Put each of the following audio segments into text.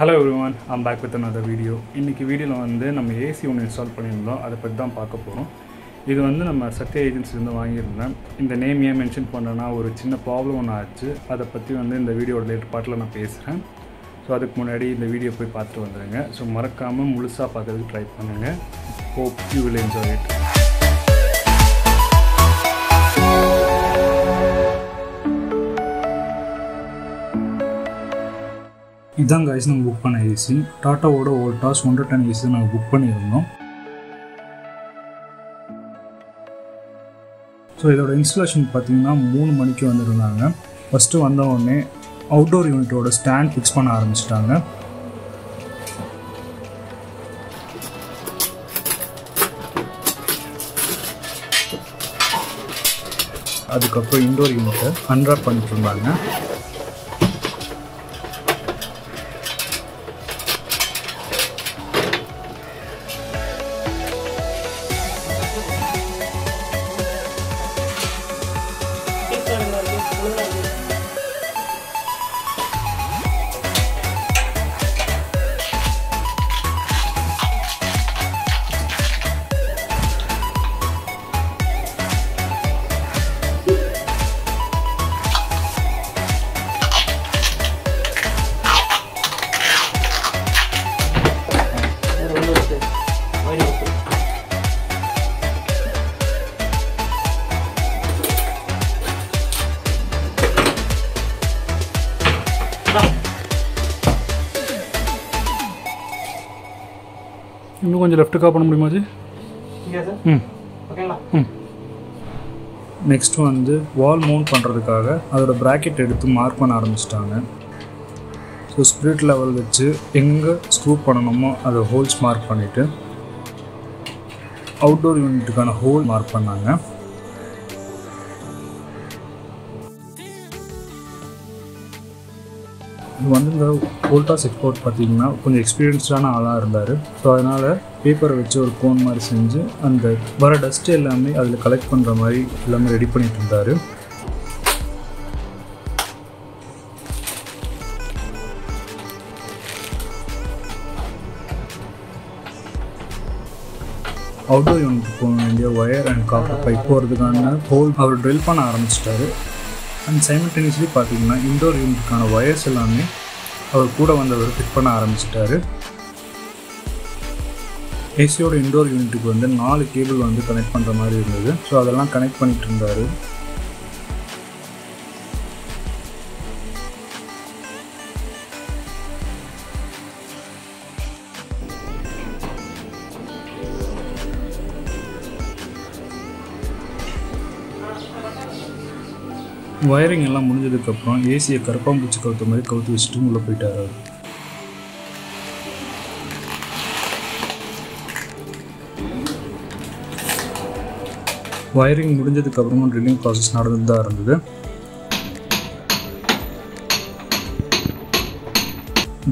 Hello everyone, I'm back with another video. In this video, we will AC one install it. This is நம்ம Sathya agency இருந்து வாங்கியிருந்தேன் இந்த name ஏன் mention பண்ணனா ஒரு சின்ன ப்ராப்ளம் ஒண்ணு ஆச்சு அத பத்தி இந்த வீடியோட லேட்டர் பார்ட்ல நான் பேசுறேன் சோ அதுக்கு முன்னாடி இந்த வீடியோ போய் பார்த்து வந்துருங்க சோ மறக்காம முழுசா பார்க்கிறதுக்கு ட்ரை பண்ணுங்க hope you will enjoy it இதான் गाइस நம்ம புக் பண்ண ஏசி டாடாவோட Voltas 110 ஏசி நான் புக் பண்ணியிருந்தோம் So, this installation is 3 hours. First, we have the outdoor unit stand fixed. That's the indoor unit. Unwrap it. You can left to the left. Okay. Next one is wall mount. That's a bracket to mark. So, spirit level screw the holes mark. Outdoor unit hole mark. Voltas export pathina konja experienced ana ala irundaaru so adanal paper vechu or cone mari senju and vara dust ellame adula collect pandra mari ellame ready pannit irundaaru outdoor unit konja wire and copper pipe poradukana hole avaru drill panna aarambichitaaru And simultaneously, the indoor unit wires are fit. AC indoor unit is connected to 4 cables. So, that is connected. Wiring is முடிஞ்சதுக்கு அப்புறம் AC கரப்பம் புடிச்சு கவுத்து மாதிரி கவுத்து வச்சிட்டு உள்ள போயிட்டாரு wiring முடிஞ்சதுக்கு அப்புறம் ட்ரில்லிங் process நடந்துதா இருந்தது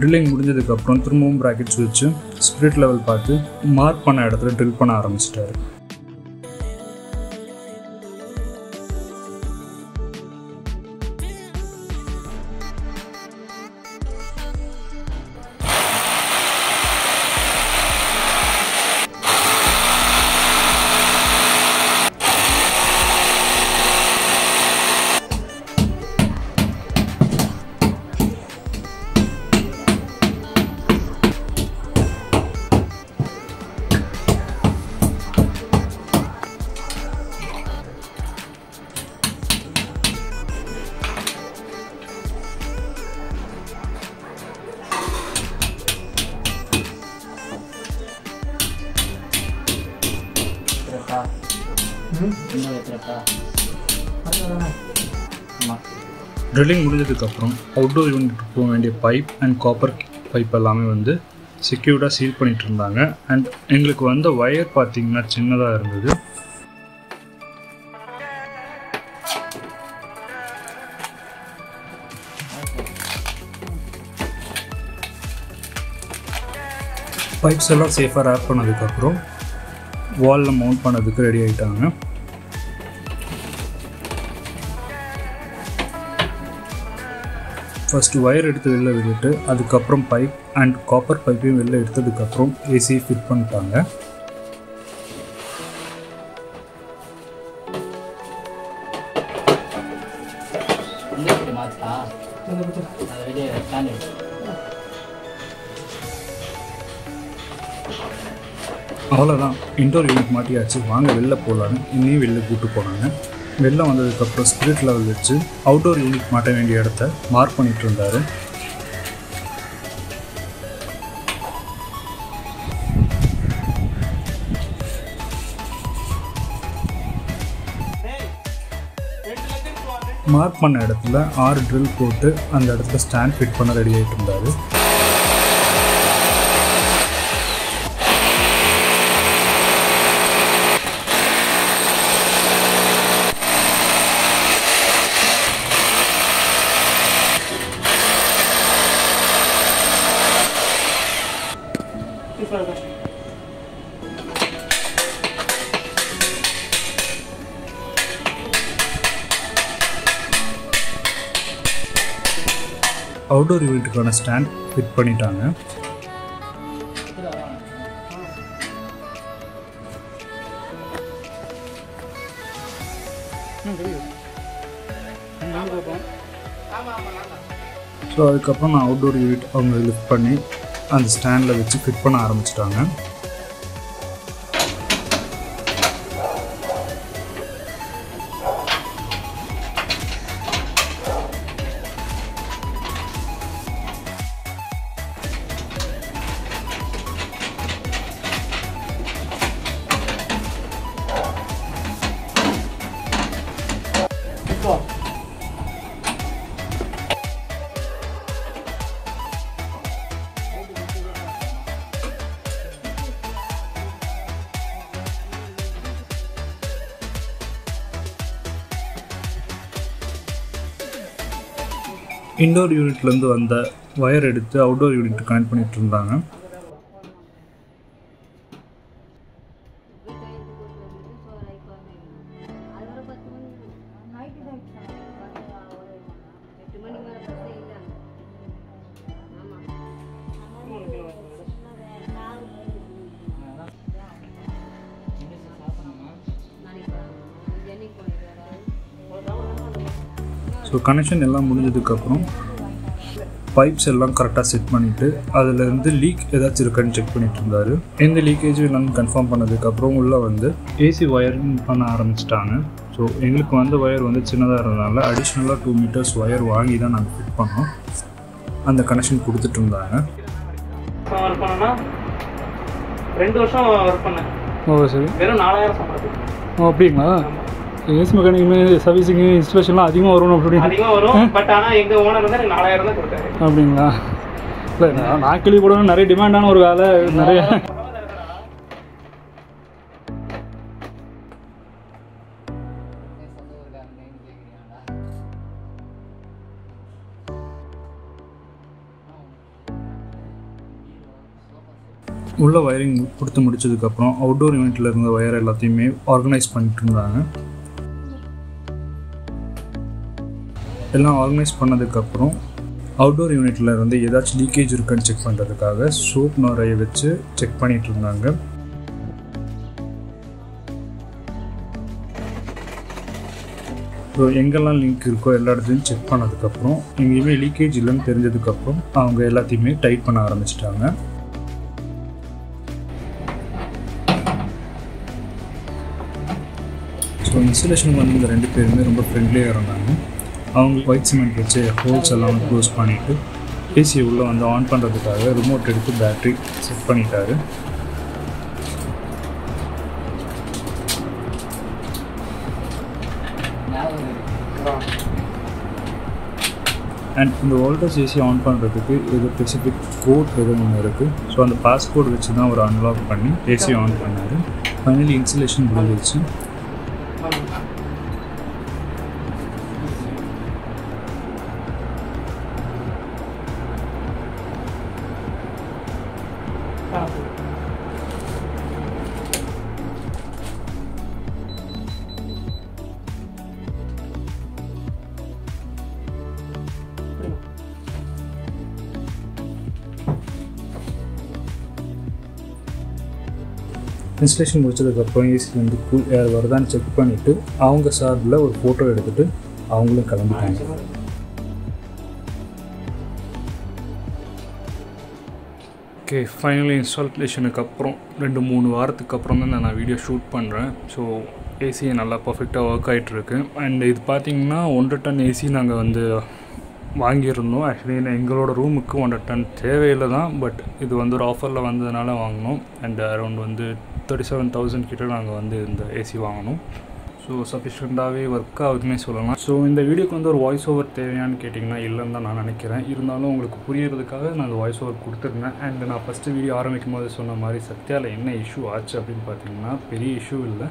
ட்ரில்லிங் முடிஞ்சதுக்கு அப்புறம் திரும்பவும் பிராக்கெட்ஸ் வச்சு ஸ்பிரிட் லெவல் பார்த்து மார்க் பண்ண இடத்துல ட்ரில் பண்ண ஆரம்பிச்சிட்டாரு Drilling முடிஞ்சதுக்கு அப்புறம் outdoor unit க்கு வேண்டிய pipe and copper pipe எல்லாமே secure-ஆ seal பண்ணிட்டு இருந்தாங்க and எங்களுக்கு wire பாத்தீங்கன்னா சின்னதா இருந்தது pipes எல்லாம் safe-ஆ wrap பண்ணதுக்கு அப்புறம் wall-ல mount பண்ணதுக்கு ரெடி ஆயிட்டாங்க First wire எடுத்து வெளில விட்டுட்டு அதுக்கு அப்புறம் pipe and copper pipe வெளில எடுத்ததுக்கு அப்புறம் AC fit பண்ணிட்டாங்க. அவ்வளோதான், இன்டோர் யூனிட் மாட்டியாச்சு. வாங்க வெளில போகலான்னு இன்னும் வெளில கூப்பிட்டு போனாங்க. வெளில வந்ததுக்கப்புறம் ஸ்பிரிட் லெவல் வச்சு அவுட்டோர் யூனிட் மாட்ட வேண்டிய இடத்த மார்க் பண்ணிட்டு இருந்தார். மார்க் பண்ண இடத்துல 6 ட்ரில் போட்டு அந்த இடத்துல ஸ்டாண்ட் ஃபிட் பண்ண ரெடி ஆகிட்டு இருந்தார். அவுட்டோர் யூனிட்டுக்கான ஸ்டாண்ட் ஃபிட் பண்ணிட்டாங்க. ஸோ அதுக்கப்புறம் நான் அவுட்டோர் யூனிட் அவங்க லிஃப்ட் பண்ணி அந்த ஸ்டாண்டில் வச்சு ஃபிட் பண்ண ஆரம்பிச்சிட்டாங்க. இன்டோர் யூனிட்லேருந்து வந்த ஒயர் எடுத்து அவுட்டோர் யூனிட் கனெக்ட் பண்ணிகிட்டு இருந்தாங்க. ஸோ கனெக்ஷன் எல்லாம் முடிஞ்சதுக்கப்புறம் பைப்ஸ் எல்லாம் கரெக்டாக செட் பண்ணிவிட்டு அதிலேருந்து லீக் ஏதாச்சும் இருக்கான்னு செக் பண்ணிகிட்டு இருந்தார். எந்த லீக்கேஜும் இல்லைன்னு கன்ஃபார்ம் பண்ணதுக்கப்புறம் உள்ளே வந்து ஏசி ஒயரிங் பண்ண ஆரம்பிச்சிட்டாங்க. ஸோ எங்களுக்கு வந்த ஒயர் வந்து சின்னதாக இருந்ததுனால அடிஷ்னலாக 2 மீட்டர்ஸ் ஒயர் வாங்கி தான் நாங்கள் ஃபிட் பண்ணோம். அந்த கனெக்ஷன் கொடுத்துட்டு இருந்தாங்க. ஓ அப்படிங்களா? ஏசி மெக்கானிக்குமே சர்வீஸிங்கு இன்ஸ்டாலேஷன்லாம் அதிகமாக வரும் அப்படின்னு வரும். பட் ஆனால் எங்கள் ஓனர் வந்து எனக்கு 4000 தான் கொடுத்தாரு. அப்படிங்களா? இல்லை, நான் கேள்விப்படணும் நிறைய டிமாண்டான ஒரு வேலை நிறைய. உள்ள ஒயரிங் கொடுத்து முடிச்சதுக்கப்புறம் அவுட்டோர் யூனிட்டில் இருந்த ஒயர் எல்லாத்தையுமே ஆர்கனைஸ் பண்ணிட்டு இருந்தாங்க. எல்லாம் ஆர்கனைஸ் பண்ணதுக்கப்புறம் அவுட்டோர் யூனிட்டில் இருந்து ஏதாச்சும் லீக்கேஜ் இருக்குன்னு செக் பண்ணுறதுக்காக சோப் நுரையை வச்சு செக் பண்ணிகிட்டு இருந்தாங்க. ஸோ எங்கெல்லாம் லிங்க் இருக்கோ எல்லா இடத்துலையும் செக் பண்ணதுக்கப்புறம் எங்கேயுமே லீக்கேஜ் இல்லைன்னு தெரிஞ்சதுக்கப்புறம் அவங்க எல்லாத்தையுமே டைட் பண்ண ஆரம்பிச்சிட்டாங்க. ஸோ இன்ஸ்டலேஷனுக்கு வந்து இந்த 2 பேருமே ரொம்ப ஃப்ரெண்ட்லியாக இருந்தாங்க. அவங்க ஒயிட் சிமெண்ட் வச்சு ஹோல்ஸ் எல்லாம் க்ளோஸ் பண்ணிவிட்டு ஏசியை உள்ளே வந்து ஆன் பண்ணுறதுக்காக ரிமோட் எடுத்து பேட்ரி செட் பண்ணிட்டாரு. அண்ட் இந்த வோல்டேஜ் ஏசியை ஆன் பண்ணுறதுக்கு இது ஸ்பெசிஃபிக் கோட் எதுவும் ஒன்று இருக்குது. ஸோ அந்த பாஸ்கோட் வச்சு தான் அவர் அன்லாக் பண்ணி ஏசியை ஆன் பண்ணார். ஃபைனலி இன்ஸ்டலேஷன் முடிஞ்சிடுச்சு. installation முடிச்சதுக்கப்புறம் ஏசிலேருந்து கூல் ஏர் வருதான்னு செக் பண்ணிவிட்டு அவங்க சார்பில் ஒரு ஃபோட்டோ எடுத்துகிட்டு அவங்களும் கிளம்பிட்டாங்க. ஓகே, ஃபைனலி இன்ஸ்டாலேஷனுக்கு அப்புறம் 2-3 வாரத்துக்கு அப்புறம் தான் நான் வீடியோ ஷூட் பண்ணுறேன். ஸோ ஏசி நல்லா பர்ஃபெக்டாக ஒர்க் ஆகிட்டுருக்கு. அண்ட் இது பார்த்திங்கன்னா 1.5 டன் ஏசி நாங்கள் வந்து வாங்கியிருந்தோம். ஆக்சுவலி எங்களோட ரூமுக்கு 1.5 டன் தேவையில்லை தான், பட் இது வந்து ஒரு ஆஃபரில் வந்ததுனால வாங்கினோம். அண்ட் அரௌண்ட் வந்து 37,000 கிட்ட நாங்கள் வந்து இந்த ஏசி வாங்கினோம். ஸோ சஃபிஷியண்ட்டாகவே ஒர்க் ஆகுதுன்னே சொல்லலாம். ஸோ இந்த வீடியோக்கு வந்து ஒரு வாய்ஸ் ஓவர் தேவையானு கேட்டிங்கன்னா இல்லைன்னு தான் நான் நினைக்கிறேன். இருந்தாலும் உங்களுக்கு புரியறதுக்காக நான் அந்த வாய்ஸ் ஓவர் கொடுத்துருந்தேன். அண்ட் நான் ஃபஸ்ட்டு வீடியோ ஆரம்பிக்கும் போது சொன்ன மாதிரி சத்யாவில் என்ன இஷ்யூ ஆச்சு அப்படின்னு பார்த்திங்கன்னா பெரிய இஷ்யூ இல்லை.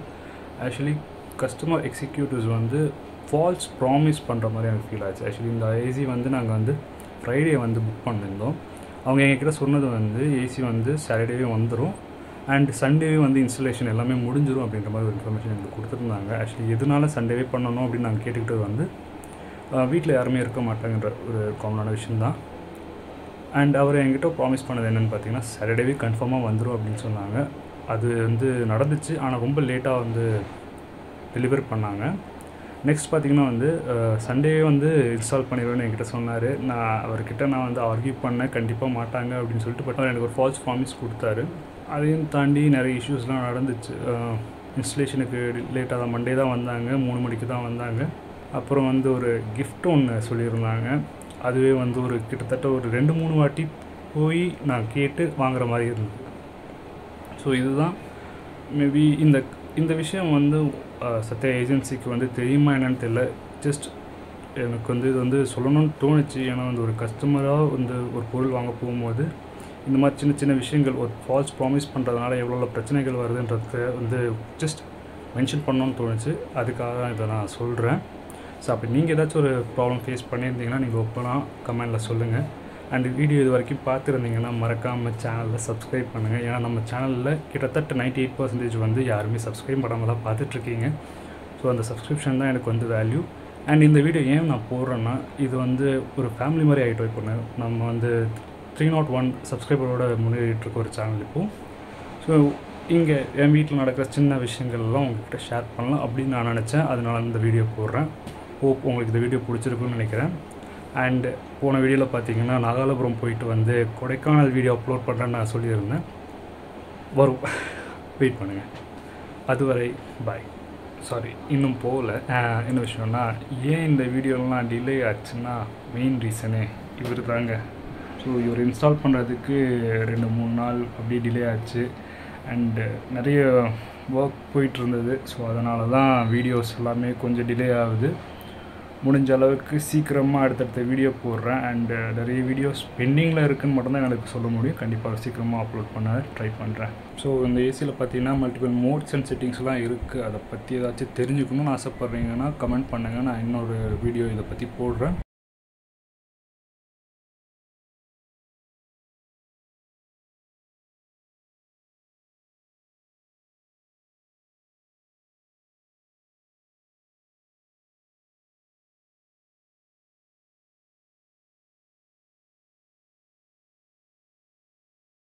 ஆக்சுவலி கஸ்டமர் எக்ஸிக்யூட்டிவ்ஸ் வந்து ஃபால்ஸ் ப்ராமிஸ் பண்ணுற மாதிரி எனக்கு ஃபீல் ஆச்சு. ஆக்சுவலி இந்த ஏசி வந்து நாங்கள் வந்து ஃப்ரைடே வந்து புக் பண்ணியிருந்தோம். அவங்க எங்கக்கிட்ட சொன்னது வந்து ஏசி வந்து சாட்டர்டேவே வந்துடும் அண்ட் சண்டேவே வந்து இன்ஸ்டலேஷன் எல்லாமே முடிஞ்சிடும் அப்படின்ற மாதிரி ஒரு இன்ஃபர்மேஷன் எங்களுக்கு கொடுத்துருந்தாங்க. ஆக்சுவலி எதனால சண்டேவே பண்ணணும் அப்படின்னு நாங்கள் கேட்டுக்கிட்டது வந்து வீட்டில் யாருமே இருக்க மாட்டாங்கன்ற ஒரு காமனான விஷயந்தான். அண்ட் அவர் என்கிட்ட ப்ராமிஸ் பண்ணது என்னென்னு பார்த்தீங்கன்னா சாட்டர்டேவே கன்ஃபார்மாக வந்துடும் அப்படின்னு சொன்னாங்க. அது வந்து நடந்துச்சு, ஆனால் ரொம்ப லேட்டாக வந்து டெலிவர் பண்ணாங்க. நெக்ஸ்ட் பார்த்திங்கன்னா வந்து சண்டேவே வந்து இன்ஸ்டால் பண்ணிடுவேன்னு என்கிட்ட சொன்னார். நான் அவர்கிட்ட வந்து ஆர்கியூ பண்ணேன், கண்டிப்பாக மாட்டாங்க அப்படின்னு சொல்லிட்டு. பட் அவர் எனக்கு ஒரு ஃபால்ஸ் ப்ராமிஸ் கொடுத்தாரு. அதையும் தாண்டி நிறைய இஷ்யூஸ்லாம் நடந்துச்சு. இன்ஸ்டலேஷனுக்கு லேட்டாக தான் மண்டே தான் வந்தாங்க, 3 மணிக்கு தான் வந்தாங்க. அப்புறம் வந்து ஒரு கிஃப்ட் ஒன்று சொல்லியிருந்தாங்க. அதுவே வந்து ஒரு கிட்டத்தட்ட ஒரு 2-3 வாட்டி போய் நான் கேட்டு வாங்குற மாதிரி இருந்தது. ஸோ இதுதான் மேபி இந்த விஷயம் வந்து சத்யா ஏஜென்சிக்கு வந்து தெரியுமா என்னன்னு தெரியல. ஜஸ்ட் எனக்கு வந்து இது வந்து சொல்லணும்னு தோணுச்சு. ஏன்னா வந்து ஒரு கஸ்டமராக வந்து ஒரு பொருள் வாங்க போகும்போது இந்த மாதிரி சின்ன சின்ன விஷயங்கள் ஒரு ஃபால்ஸ் ப்ராமிஸ் பண்ணுறதுனால எவ்வளோ பிரச்சனைகள் வருதுன்றத வந்து ஜஸ்ட் மென்ஷன் பண்ணணும்னு தோணுச்சு. அதுக்காக தான் இதை நான் சொல்கிறேன். ஸோ அப்படி நீங்கள் ஏதாச்சும் ஒரு ப்ராப்ளம் ஃபேஸ் பண்ணியிருந்தீங்கன்னா நீங்கள் ஓப்பனாக கமெண்டில் சொல்லுங்கள். அண்ட் வீடியோ இது வரைக்கும் பார்த்துருந்தீங்கன்னா மறக்காமல் சேனலில் சப்ஸ்கிரைப் பண்ணுங்கள். ஏன்னா நம்ம சேனலில் கிட்டத்தட்ட 98% வந்து யாருமே சப்ஸ்கிரைப் பண்ணாமல் தான் பார்த்துட்ருக்கீங்க. ஸோ அந்த சப்ஸ்கிரிப்ஷன் தான் எனக்கு வந்து வேல்யூ. அண்ட் இந்த வீடியோ ஏன் நான் போடுறேன்னா இது வந்து ஒரு ஃபேமிலி மாதிரி ஆகிட்டு வைப்பேன். நம்ம வந்து 301 சப்ஸ்கிரைபரோட முன்னேறிட்டுருக்க ஒரு சேனல் இப்போது. ஸோ இங்கே என் வீட்டில் நடக்கிற சின்ன விஷயங்கள்லாம் உங்கள்கிட்ட ஷேர் பண்ணலாம் அப்படின்னு நான் நினச்சேன். அதனால இந்த வீடியோ போடுறேன். ஹோப் உங்களுக்கு இந்த வீடியோ பிடிச்சிருக்குன்னு நினைக்கிறேன். அண்ட் போன வீடியோவில் பார்த்தீங்கன்னா நாகாலாபுரம் போயிட்டு வந்து கொடைக்கானல் வீடியோ அப்லோட் பண்ணுறேன்னு நான் சொல்லியிருந்தேன். வரும், வெயிட் பண்ணுங்கள். அதுவரை பாய். சாரி, இன்னும் போகல. என்ன விஷயம்னா ஏன் இந்த வீடியோலாம் டிலே ஆச்சுன்னா மெயின் ரீசனே இவர் தாங்க. ஸோ இவர் இன்ஸ்டால் பண்ணுறதுக்கு 2-3 நாள் அப்படியே டிலே ஆச்சு. அண்டு நிறைய ஒர்க் போயிட்டுருந்தது. ஸோ அதனால தான் வீடியோஸ் எல்லாமே கொஞ்சம் டிலே ஆகுது. முடிஞ்ச அளவுக்கு சீக்கிரமாக அடுத்தடுத்த வீடியோ போடுறேன். அண்டு நிறைய வீடியோஸ் பெண்டிங்கில் இருக்குதுன்னு மட்டும்தான் எனக்கு சொல்ல முடியும். கண்டிப்பாக சீக்கிரமாக அப்லோட் பண்ண ட்ரை பண்ணுறேன். ஸோ இந்த ஏசியில் பார்த்தீங்கன்னா மல்டிபிள் மோட்ஸ் அண்ட் செட்டிங்ஸ்லாம் இருக்குது. அதை பற்றி ஏதாச்சும் தெரிஞ்சுக்கணும்னு ஆசைப்பட்றீங்கன்னா கமெண்ட் பண்ணுங்கள். நான் இன்னொரு வீடியோ இதை பற்றி போடுறேன்.